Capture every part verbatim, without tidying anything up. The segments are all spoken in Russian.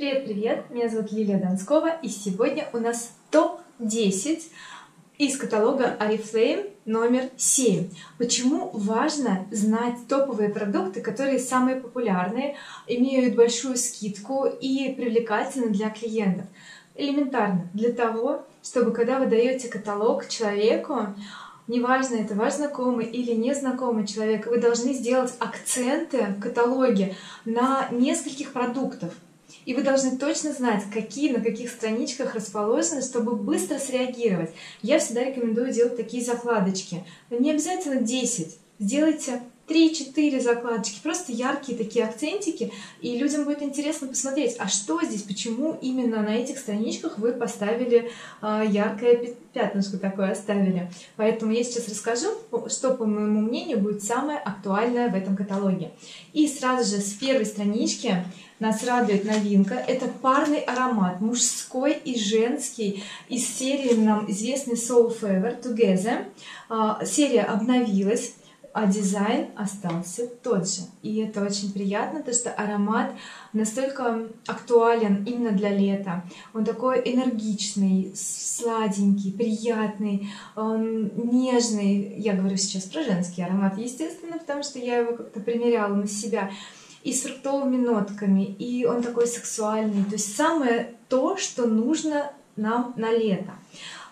Привет-привет! Меня зовут Лилия Донскова, и сегодня у нас топ десять из каталога Oriflame номер семь. Почему важно знать топовые продукты, которые самые популярные, имеют большую скидку и привлекательны для клиентов? Элементарно, для того, чтобы когда вы даете каталог человеку, неважно, это ваш знакомый или незнакомый человек, вы должны сделать акценты в каталоге на нескольких продуктах. И вы должны точно знать, какие на каких страничках расположены, чтобы быстро среагировать. Я всегда рекомендую делать такие закладочки. Но не обязательно десять. Сделайте три-четыре закладочки, просто яркие такие акцентики, и людям будет интересно посмотреть, а что здесь, почему именно на этих страничках вы поставили э, яркое пятнышко такое оставили. Поэтому я сейчас расскажу, что, по моему мнению, будет самое актуальное в этом каталоге. И сразу же с первой странички нас радует новинка. Это парный аромат, мужской и женский, из серии нам известный Soul Fever Together. Э, серия обновилась, а дизайн остался тот же. И это очень приятно, то что аромат настолько актуален именно для лета. Он такой энергичный, сладенький, приятный, он нежный. Я говорю сейчас про женский аромат, естественно, потому что я его как-то примеряла на себя. И с фруктовыми нотками, и он такой сексуальный. То есть самое то, что нужно нам на лето.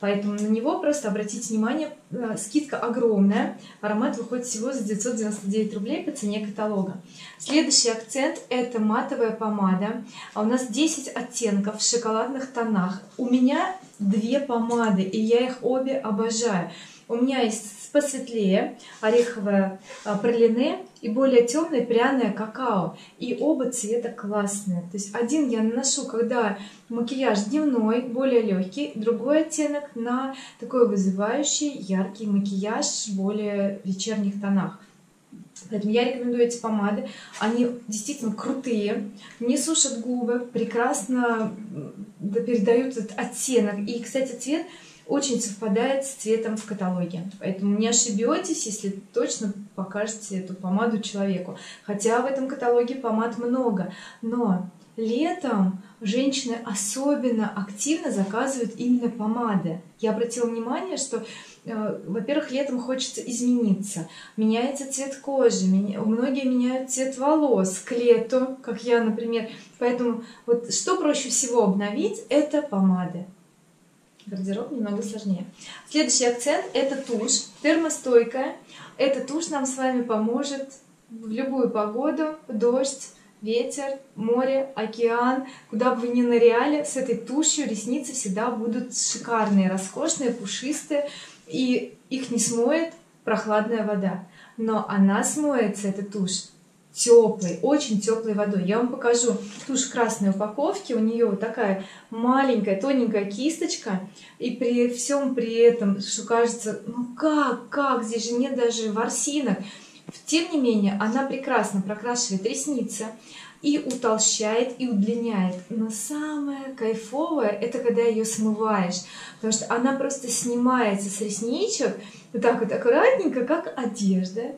Поэтому на него просто обратите внимание, скидка огромная. Аромат выходит всего за девятьсот девяносто девять рублей по цене каталога. Следующий акцент – это матовая помада. А у нас десять оттенков в шоколадных тонах. У меня две помады, и я их обе обожаю. У меня есть посветлее, ореховое пралине и более темное пряное какао. И оба цвета классные. То есть один я наношу, когда макияж дневной, более легкий. Другой оттенок на такой вызывающий яркий макияж в более вечерних тонах. Поэтому я рекомендую эти помады. Они действительно крутые, не сушат губы, прекрасно передают этот оттенок. И, кстати, цвет очень совпадает с цветом в каталоге. Поэтому не ошибетесь, если точно покажете эту помаду человеку. Хотя в этом каталоге помад много. Но летом женщины особенно активно заказывают именно помады. Я обратила внимание, что, э, во-первых, летом хочется измениться. Меняется цвет кожи, меня... многие меняют цвет волос к лету, как я, например. Поэтому вот что проще всего обновить, это помады. Гардероб немного сложнее. Следующий акцент – это тушь, термостойкая. Эта тушь нам с вами поможет в любую погоду, дождь, ветер, море, океан. Куда бы вы ни ныряли, с этой тушью ресницы всегда будут шикарные, роскошные, пушистые. И их не смоет прохладная вода. Но она смоется, эта тушь, теплой, очень теплой водой. Я вам покажу тушь в красной упаковке. У нее вот такая маленькая, тоненькая кисточка. И при всем при этом, что кажется, ну как, как, здесь же нет даже ворсинок. Тем не менее, она прекрасно прокрашивает ресницы и утолщает, и удлиняет. Но самое кайфовое, это когда ее смываешь. Потому что она просто снимается с ресничек, вот так вот аккуратненько, как одежда.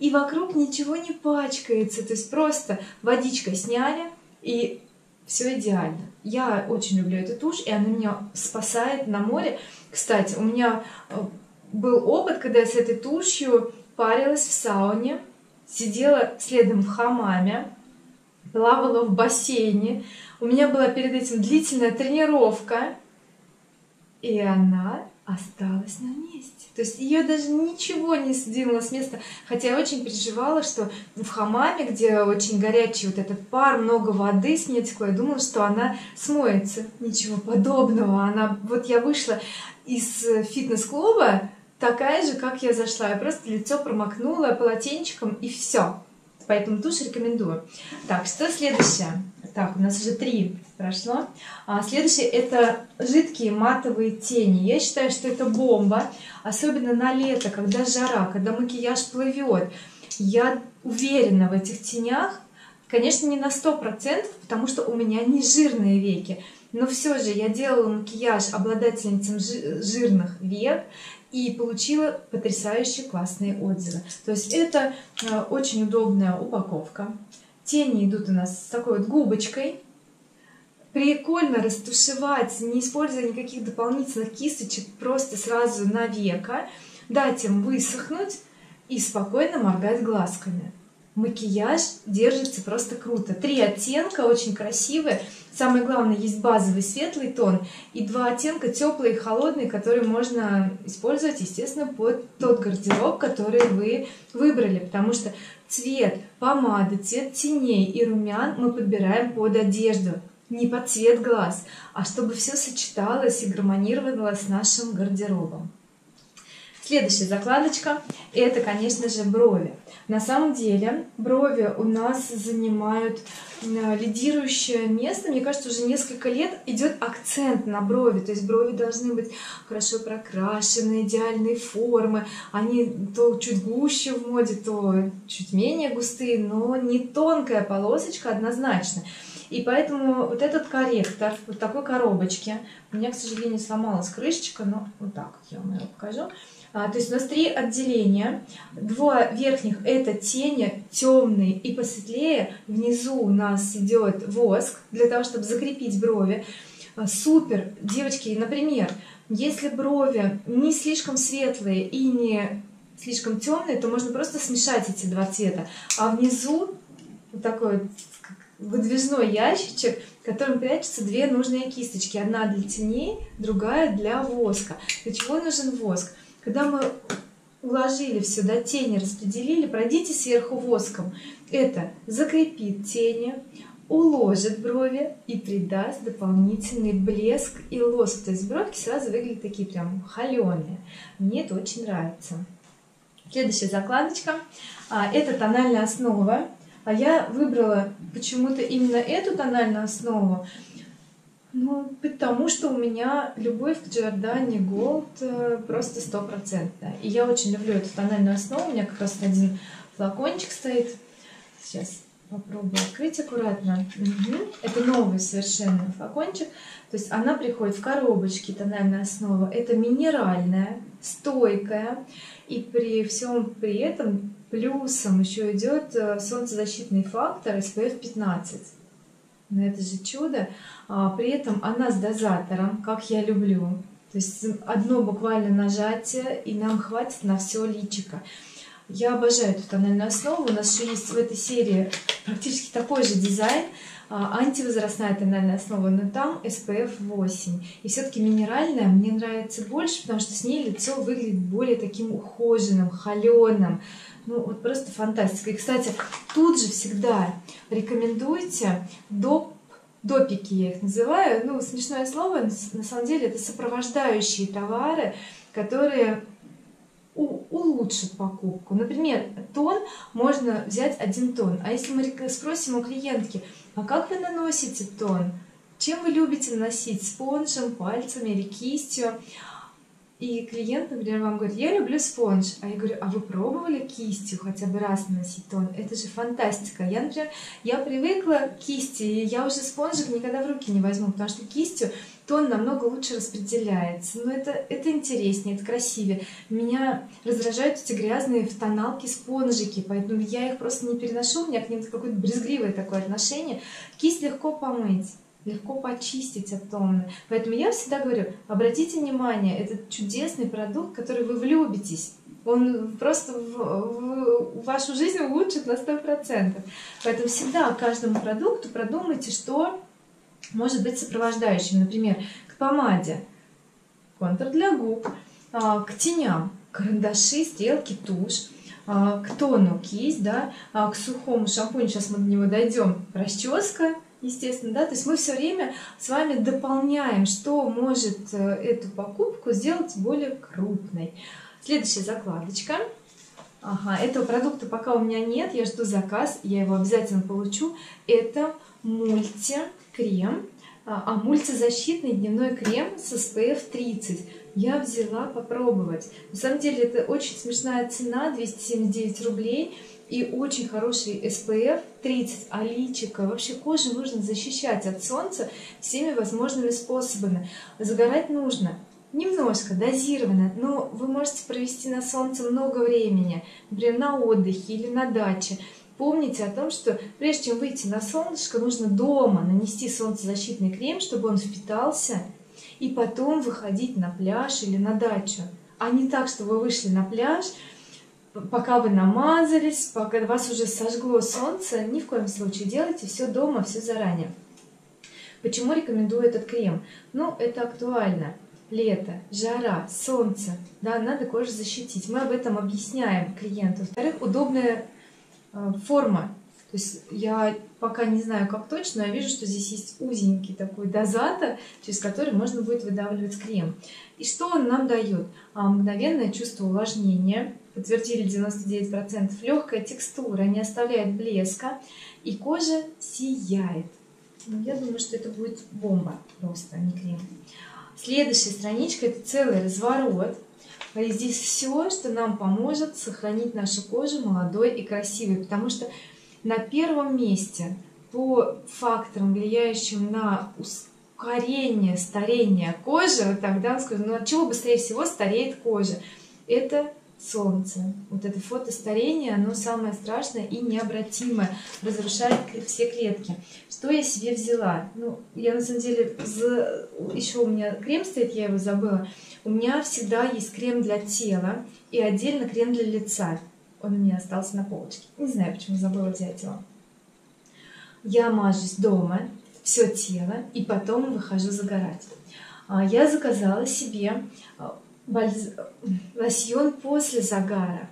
И вокруг ничего не пачкается. То есть просто водичкой сняли, и все идеально. Я очень люблю эту тушь, и она меня спасает на море. Кстати, у меня был опыт, когда я с этой тушью парилась в сауне, сидела следом в хамаме, плавала в бассейне. У меня была перед этим длительная тренировка, и она осталась на месте. То есть ее даже ничего не сдвинуло с места. Хотя я очень переживала, что в хамаме, где очень горячий вот этот пар, много воды с нее текло, я думала, что она смоется. Ничего подобного. Она... Вот я вышла из фитнес-клуба такая же, как я зашла. Я просто лицо промокнула полотенчиком, и все. Поэтому тушь рекомендую. Так, что следующее? Так, у нас уже три прошло. А, следующее это жидкие матовые тени. Я считаю, что это бомба. Особенно на лето, когда жара, когда макияж плывет. Я уверена в этих тенях. Конечно, не на сто процентов, потому что у меня не жирные веки. Но все же я делала макияж обладательницам жирных век и получила потрясающе классные отзывы. То есть это очень удобная упаковка. Тени идут у нас с такой вот губочкой. прикольно растушевать, не используя никаких дополнительных кисточек, просто сразу на века, дать им высохнуть и спокойно моргать глазками. Макияж держится просто круто. Три оттенка очень красивые. Самое главное, есть базовый светлый тон и два оттенка теплый и холодный, которые можно использовать, естественно, под тот гардероб, который вы выбрали. Потому что цвет помады, цвет теней и румян мы подбираем под одежду, не под цвет глаз, а чтобы все сочеталось и гармонировало с нашим гардеробом. Следующая закладочка – это, конечно же, брови. На самом деле брови у нас занимают лидирующее место. Мне кажется, уже несколько лет идет акцент на брови. То есть брови должны быть хорошо прокрашены, идеальной формы. Они то чуть гуще в моде, то чуть менее густые, но не тонкая полосочка однозначно. И поэтому вот этот корректор в вот такой коробочке, у меня, к сожалению, сломалась крышечка, но вот так я вам ее покажу. А, то есть у нас три отделения, два верхних это тени темные и посветлее, внизу у нас идет воск для того, чтобы закрепить брови. А, супер, девочки, например, если брови не слишком светлые и не слишком темные, то можно просто смешать эти два цвета, а внизу вот такой вот выдвижной ящичек, в котором прячутся две нужные кисточки. Одна для теней, другая для воска. Для чего нужен воск? Когда мы уложили все, да, тени распределили, пройдите сверху воском. Это закрепит тени, уложит брови и придаст дополнительный блеск и лоск. То есть бровки сразу выглядят такие прям холеные. Мне это очень нравится. Следующая закладочка. А, это тональная основа. А я выбрала почему-то именно эту тональную основу, ну, потому что у меня любовь к Giordani Gold просто стопроцентная. И я очень люблю эту тональную основу. У меня как раз один флакончик стоит. Сейчас попробую открыть аккуратно. Угу. Это новый совершенно флакончик. То есть она приходит в коробочке, тональная основа. Это минеральная, стойкая. И при всем при этом... Плюсом еще идет солнцезащитный фактор эс пэ эф пятнадцать. Но это же чудо. При этом она с дозатором, как я люблю. То есть одно буквально нажатие, и нам хватит на все личико. Я обожаю эту тональную основу. У нас еще есть в этой серии практически такой же дизайн. Антивозрастная тональная основа, но там эс пэ эф восемь. И все-таки минеральная мне нравится больше, потому что с ней лицо выглядит более таким ухоженным, холеным. Ну, вот просто фантастика. И, кстати, тут же всегда рекомендуйте доп, допики, я их называю. Ну, смешное слово, на самом деле, это сопровождающие товары, которые у, улучшат покупку. Например, тон можно взять один тон. А если мы спросим у клиентки, а как вы наносите тон? Чем вы любите наносить? Спонжем, пальцами или кистью? И клиент, например, вам говорит, я люблю спонж. А я говорю, а вы пробовали кистью хотя бы раз наносить тон? Это же фантастика. Я, например, я привыкла к кисти, и я уже спонжик никогда в руки не возьму, потому что кистью тон намного лучше распределяется. Но это, это интереснее, это красивее. Меня раздражают эти грязные в тоналке спонжики, поэтому я их просто не переношу, у меня к ним какое-то брезгливое такое отношение. Кисть легко помыть, легко почистить от тона. Поэтому я всегда говорю, обратите внимание, это чудесный продукт, который вы влюбитесь. Он просто в, в вашу жизнь улучшит на сто процентов. Поэтому всегда к каждому продукту продумайте, что может быть сопровождающим. Например, к помаде контур для губ, к теням карандаши, стрелки, тушь, к тону кисть, да, к сухому шампуню, сейчас мы до него дойдем, расческа. Естественно, да, то есть мы все время с вами дополняем, что может эту покупку сделать более крупной. Следующая закладочка. Ага, этого продукта пока у меня нет, я жду заказ, я его обязательно получу. Это мультикрем, а мультизащитный дневной крем с эс пэ эф тридцать. Я взяла попробовать. На самом деле это очень смешная цена, двести семьдесят девять рублей. И очень хороший эс пэ эф тридцать, а личико, вообще кожу нужно защищать от солнца всеми возможными способами. Загорать нужно немножко, дозированно, но вы можете провести на солнце много времени, например, на отдыхе или на даче. Помните о том, что прежде чем выйти на солнышко, нужно дома нанести солнцезащитный крем, чтобы он впитался, и потом выходить на пляж или на дачу. А не так, что вы вышли на пляж, пока вы намазались, пока вас уже сожгло солнце. Ни в коем случае. Делайте все дома, все заранее. Почему рекомендую этот крем? Ну, это актуально. Лето, жара, солнце. Да, надо кожу защитить. Мы об этом объясняем клиенту. Во-вторых, удобная форма. То есть я пока не знаю, как точно, я вижу, что здесь есть узенький такой дозатор, через который можно будет выдавливать крем. И что он нам дает? А, мгновенное чувство увлажнения, подтвердили девяносто девять процентов, легкая текстура, не оставляет блеска, и кожа сияет. Ну, я думаю, что это будет бомба просто, а не крем. Следующая страничка – это целый разворот. И здесь все, что нам поможет сохранить нашу кожу молодой и красивой. Потому что на первом месте по факторам, влияющим на ускорение старения кожи, вот тогда скажу, ну, от чего быстрее всего стареет кожа? Это солнце. Вот это фотостарение, оно самое страшное и необратимое. Разрушает все клетки. Что я себе взяла? Ну, я на самом деле... За... Еще у меня крем стоит, я его забыла. У меня всегда есть крем для тела и отдельно крем для лица. Он у меня остался на полочке. Не знаю, почему забыла взять его. Я мажусь дома, все тело, и потом выхожу загорать. Я заказала себе бальз... лосьон после загара.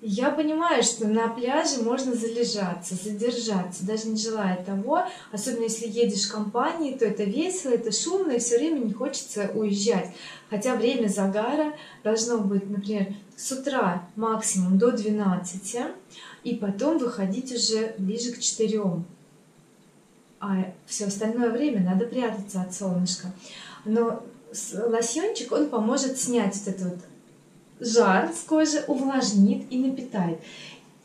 Я понимаю, что на пляже можно залежаться, задержаться, даже не желая того. Особенно если едешь в компании, то это весело, это шумно, и все время не хочется уезжать. Хотя время загара должно быть, например, с утра максимум до двенадцати, и потом выходить уже ближе к четырем. А все остальное время надо прятаться от солнышка. Но лосьончик, он поможет снять вот этот вот жар с кожи, увлажнит и напитает.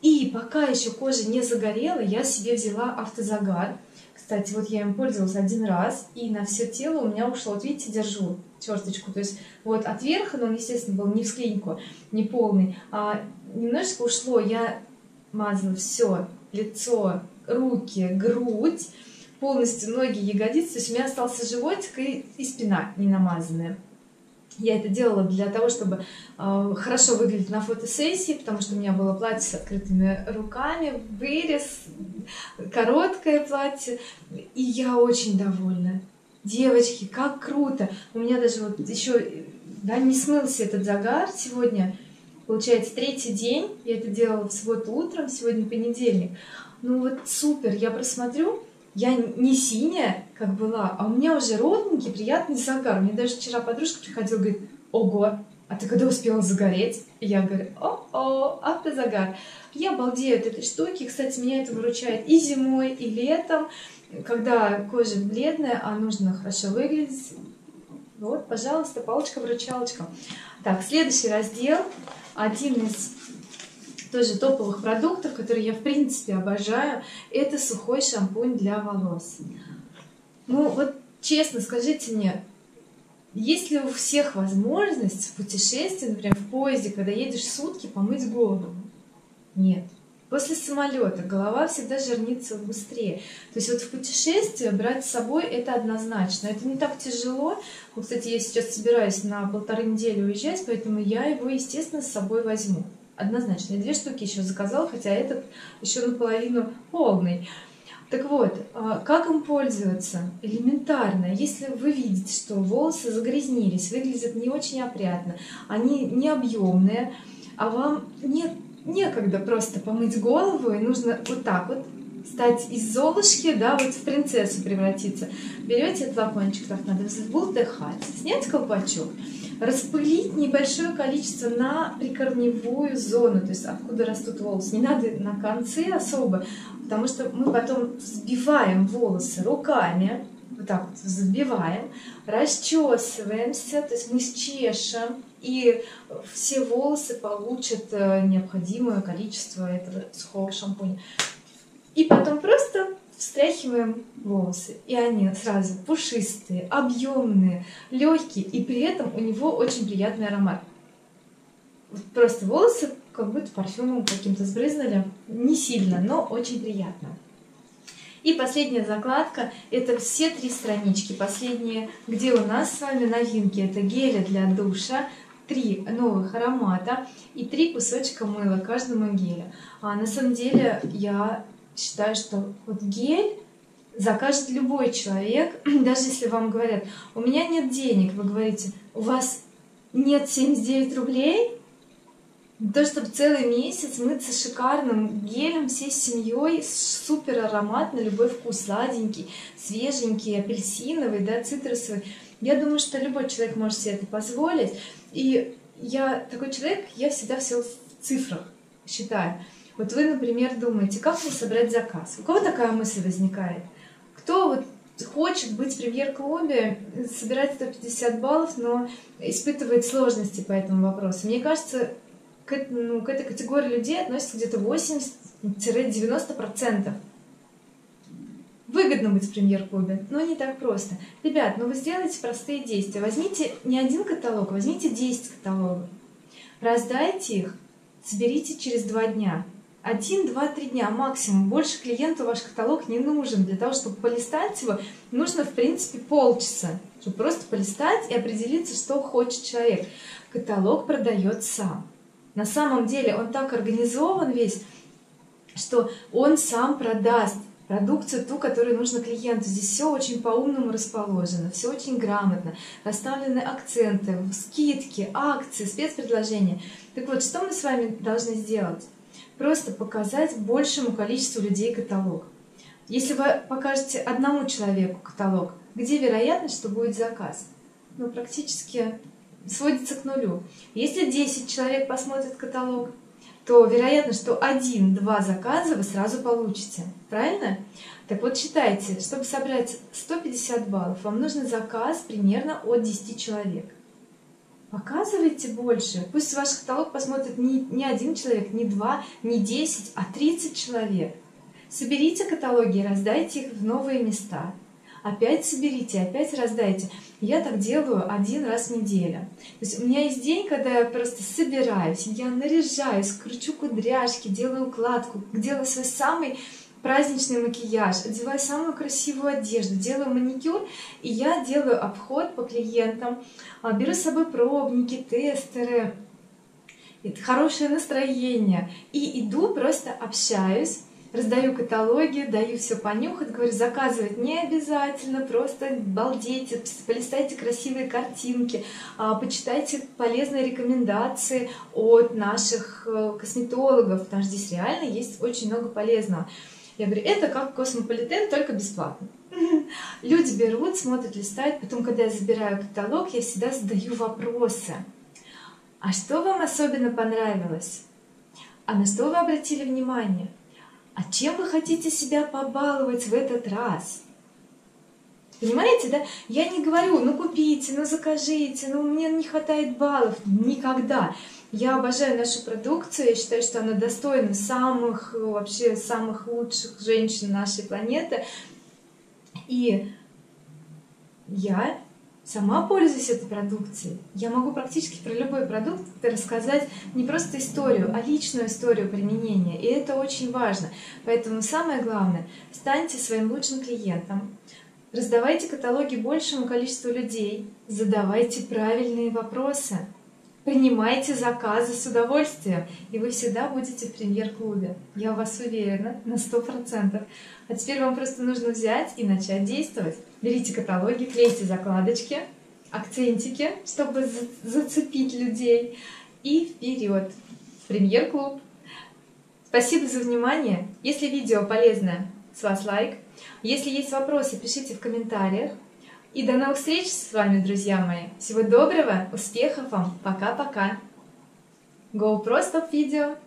И пока еще кожа не загорела, я себе взяла автозагар. Кстати, вот я им пользовалась один раз, и на все тело у меня ушло. Вот видите, держу черточку. То есть вот от верха, но он, естественно, был не в склинку, не полный, а немножечко ушло. Я мазала все, лицо, руки, грудь, полностью ноги, ягодицы. То есть у меня остался животик и, и спина не намазанная. Я это делала для того, чтобы э, хорошо выглядеть на фотосессии, потому что у меня было платье с открытыми руками, вырез, короткое платье, и я очень довольна. Девочки, как круто! У меня даже вот еще, да, не смылся этот загар сегодня, получается, третий день, я это делала в субботу утром, сегодня понедельник. Ну вот супер, я просмотрю. Я не синяя, как была, а у меня уже ровненький, приятный загар. Мне даже вчера подружка приходила, говорит: ого, а ты когда успела загореть? И я говорю: о-о, автозагар. Я балдею от этой штуки. Кстати, меня это выручает и зимой, и летом. Когда кожа бледная, а нужно хорошо выглядеть. Вот, пожалуйста, палочка-выручалочка. Так, следующий раздел. Один из... тоже топовых продуктов, которые я в принципе обожаю, это сухой шампунь для волос. Ну вот честно скажите мне, есть ли у всех возможность в путешествии, например, в поезде, когда едешь сутки, помыть голову? Нет. После самолета голова всегда жирнится быстрее. То есть вот в путешествие брать с собой это однозначно. Это не так тяжело. Ну, кстати, я сейчас собираюсь на полторы недели уезжать, поэтому я его, естественно, с собой возьму. Однозначно. Я две штуки еще заказала, хотя этот еще наполовину полный. Так вот, как им пользоваться? Элементарно. Если вы видите, что волосы загрязнились, выглядят не очень опрятно, они не объемные, а вам нет, некогда просто помыть голову, и нужно вот так вот стать из Золушки, да, вот в принцессу превратиться. Берете этот флакончик, так надо вздыхать, снять колпачок, распылить небольшое количество на прикорневую зону, то есть откуда растут волосы. Не надо на конце особо, потому что мы потом взбиваем волосы руками, вот так вот взбиваем, расчесываемся, то есть мы счешем, и все волосы получат необходимое количество этого сухого шампуня. И потом просто встряхиваем волосы, и они сразу пушистые, объемные, легкие, и при этом у него очень приятный аромат. Вот просто волосы как будто парфюмом каким-то сбрызнули. Не сильно, но очень приятно. И последняя закладка, это все три странички, последние, где у нас с вами новинки. Это гели для душа, три новых аромата и три кусочка мыла каждому гелю. А на самом деле я считаю, что вот гель закажет любой человек, даже если вам говорят, у меня нет денег, вы говорите, у вас нет семьдесят девять рублей? То, чтобы целый месяц мыться шикарным гелем всей семьей, супер аромат на любой вкус, сладенький, свеженький, апельсиновый, да, цитрусовый. Я думаю, что любой человек может себе это позволить. И я такой человек, я всегда все в цифрах считаю. Вот вы, например, думаете, как мне собрать заказ? У кого такая мысль возникает? Кто вот хочет быть в премьер-клубе, собирать сто пятьдесят баллов, но испытывает сложности по этому вопросу? Мне кажется, К, ну, к этой категории людей относится где-то восемьдесят-девяносто процентов. Выгодно быть в премьер-клубе, но не так просто. Ребят, ну вы сделайте простые действия. Возьмите не один каталог, возьмите десять каталогов. Раздайте их, соберите через два дня. один, два, три дня максимум. Больше клиенту ваш каталог не нужен. Для того, чтобы полистать его, нужно, в принципе, полчаса. Чтобы просто полистать и определиться, что хочет человек. Каталог продает сам. На самом деле он так организован весь, что он сам продаст продукцию ту, которую нужно клиенту. Здесь все очень по-умному расположено, все очень грамотно. Расставлены акценты, скидки, акции, спецпредложения. Так вот, что мы с вами должны сделать? Просто показать большему количеству людей каталог. Если вы покажете одному человеку каталог, где вероятность, что будет заказ? Ну, практически сводится к нулю. Если десять человек посмотрят каталог, то вероятно, что один-два заказа вы сразу получите. Правильно? Так вот, считайте, чтобы собрать сто пятьдесят баллов, вам нужен заказ примерно от десяти человек. Показывайте больше. Пусть ваш каталог посмотрит не, не один человек, не два, не десять, а тридцать человек. Соберите каталоги и раздайте их в новые места. Опять соберите, опять раздайте. Я так делаю один раз в неделю. То есть у меня есть день, когда я просто собираюсь, я наряжаюсь, кручу кудряшки, делаю укладку, делаю свой самый праздничный макияж, одеваю самую красивую одежду, делаю маникюр, и я делаю обход по клиентам, беру с собой пробники, тестеры, хорошее настроение, и иду просто общаюсь. Раздаю каталоги, даю все понюхать, говорю, заказывать не обязательно, просто балдейте, полистайте красивые картинки, почитайте полезные рекомендации от наших косметологов, потому что здесь реально есть очень много полезного. Я говорю, это как космополитен, только бесплатно. Люди берут, смотрят, листают, потом, когда я забираю каталог, я всегда задаю вопросы. А что вам особенно понравилось? А на что вы обратили внимание? А чем вы хотите себя побаловать в этот раз? Понимаете, да? Я не говорю, ну купите, ну закажите, ну мне не хватает баллов. Никогда. Я обожаю нашу продукцию, я считаю, что она достойна самых, вообще, самых лучших женщин нашей планеты. И я сама пользуюсь этой продукцией. Я могу практически про любой продукт рассказать не просто историю, а личную историю применения. И это очень важно. Поэтому самое главное, станьте своим лучшим клиентом, раздавайте каталоги большему количеству людей, задавайте правильные вопросы, принимайте заказы с удовольствием, и вы всегда будете в премьер-клубе. Я в вас уверена на сто процентов. А теперь вам просто нужно взять и начать действовать. Берите каталоги, клейте закладочки, акцентики, чтобы зацепить людей. И вперед! В премьер-клуб! Спасибо за внимание! Если видео полезно, с вас лайк. Если есть вопросы, пишите в комментариях. И до новых встреч с вами, друзья мои! Всего доброго, успехов вам! Пока-пока! GoPro Stop Video!